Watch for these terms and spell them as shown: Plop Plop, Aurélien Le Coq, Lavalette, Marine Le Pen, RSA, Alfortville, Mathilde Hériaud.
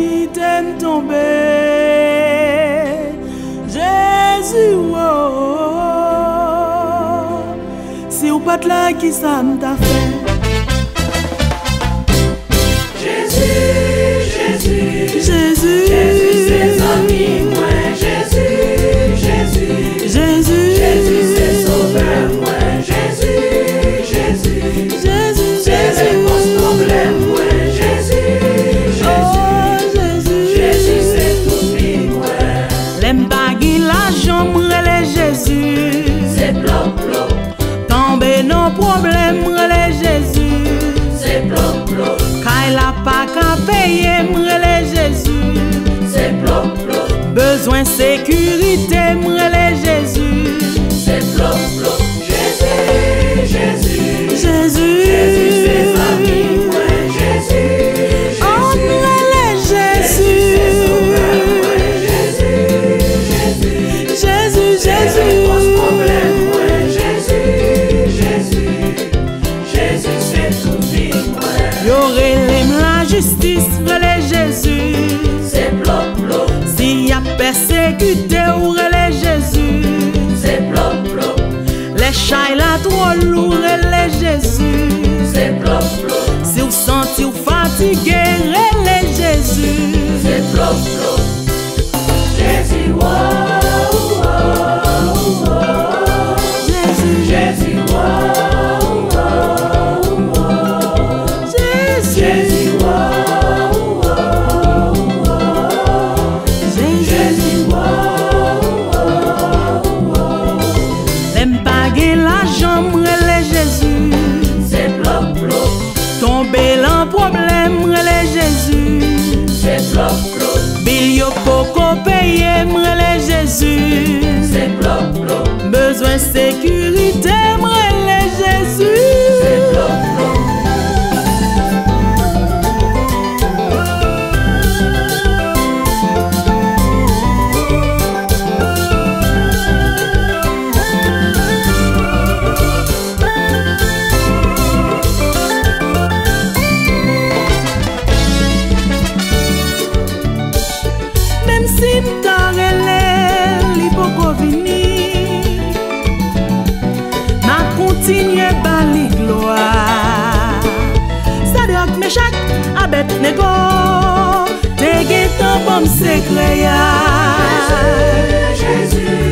qui t'aime tomber, Jésus, oh, c'est ou pas de là qui ça m'a fait. Jésus, Jésus, Jésus, Jésus, c'est ami, moi, Jésus, Jésus, Jésus, Jésus, c'est sauveur, moi, Jésus, Jésus, Jésus, c'est mon problème, moi, Jésus. C'est plop plop, tomber nos problèmes, relais Jésus. C'est plop plop, quand il a pas qu'à payer, relais Jésus. C'est plop plop, besoin sécurité, relais Jésus. C'est plop plop, Jésus, Jésus, Jésus, Jésus, c'est famille, ouais, Jésus, Jésus, oh, relais Jésus, c'est sauveur, ouais, Jésus, Jésus, Jésus, Jésus. Justice, relais Jésus. C'est plop plop, s'il y a persécuté ou relais Jésus. C'est plop plop, les chats là trop lourds, relais Jésus. C'est plop plop, si vous sentez ou fatigué, relais Jésus. C'est plop plop, Jésus, oh, oh, oh, oh. Jésus, Jésus, oh. Jésus, c'est plop plop, besoin sécurité, m'relais Jésus. C'est plop plop. Même si m'tarrelais continue par les gloires. Ça doit que mes chacs à bête négo. T'es guettant pour me sécréer. Jésus, Jésus.